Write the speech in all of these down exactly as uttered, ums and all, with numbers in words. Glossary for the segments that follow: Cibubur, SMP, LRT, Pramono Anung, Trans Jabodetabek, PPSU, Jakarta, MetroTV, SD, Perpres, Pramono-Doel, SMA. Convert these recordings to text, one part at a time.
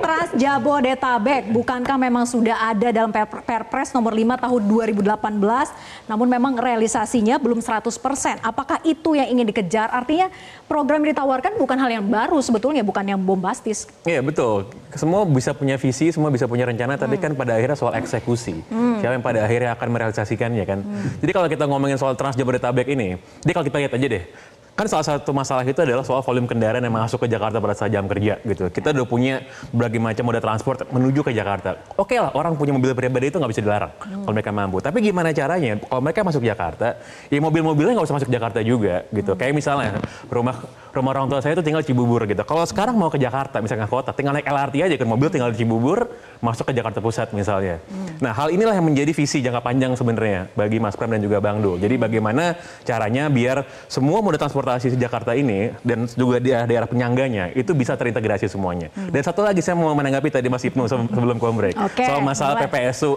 Trans Jabodetabek, bukankah memang sudah ada dalam Perpres nomor lima tahun dua ribu delapan belas, namun memang realisasinya belum seratus persen. Apakah itu yang ingin dikejar? Artinya program yang ditawarkan bukan hal yang baru sebetulnya, bukan yang bombastis. Iya, betul. Semua bisa punya visi, semua bisa punya rencana, tapi hmm. kan pada akhirnya soal eksekusi. Hmm. Siapa yang pada akhirnya akan merealisasikannya kan. Hmm. Jadi kalau kita ngomongin soal Trans Jabodetabek ini, jadi kalau kita lihat aja deh, kan salah satu masalah itu adalah soal volume kendaraan yang masuk ke Jakarta pada saat jam kerja gitu. Kita udah punya berbagai macam moda transport menuju ke Jakarta. Oke lah, orang punya mobil pribadi itu nggak bisa dilarang hmm. kalau mereka mampu. Tapi gimana caranya? Kalau mereka masuk Jakarta, ya mobil-mobilnya nggak usah masuk Jakarta juga gitu. Hmm. Kayak misalnya rumah rumah orang tua saya itu tinggal Cibubur gitu. Kalau sekarang mau ke Jakarta, misalnya ke kota, tinggal naik L R T aja kan, mobil tinggal di Cibubur, masuk ke Jakarta Pusat misalnya. Hmm. Nah, hal inilah yang menjadi visi jangka panjang sebenarnya bagi Mas Pram dan juga Bang Dul. Jadi bagaimana caranya biar semua moda transport transportasi Jakarta ini dan juga daerah-daerah penyangganya itu bisa terintegrasi semuanya. Hmm. Dan satu lagi saya mau menanggapi tadi Mas Ibnu sebelum kombrek. Okay, soal masalah boleh. P P S U uh,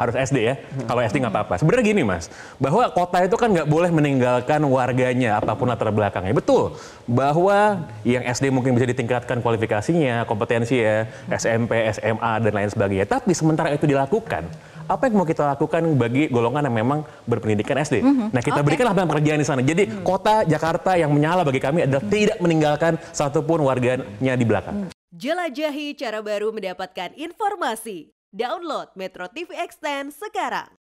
harus S D ya. Hmm. Kalau S D nggak hmm. apa-apa. Sebenarnya gini Mas, bahwa kota itu kan nggak boleh meninggalkan warganya apapun latar belakangnya. Betul bahwa yang S D mungkin bisa ditingkatkan kualifikasinya, kompetensinya, S M P, S M A dan lain sebagainya. Tapi sementara itu dilakukan, apa yang mau kita lakukan bagi golongan yang memang berpendidikan S D? Mm-hmm. Nah, kita okay. berikanlah lapangan pekerjaan di sana. Jadi mm. kota Jakarta yang menyala bagi kami adalah mm. tidak meninggalkan satupun warganya di belakang. Jelajahi cara baru mendapatkan informasi. Download Metro T V Extend sekarang.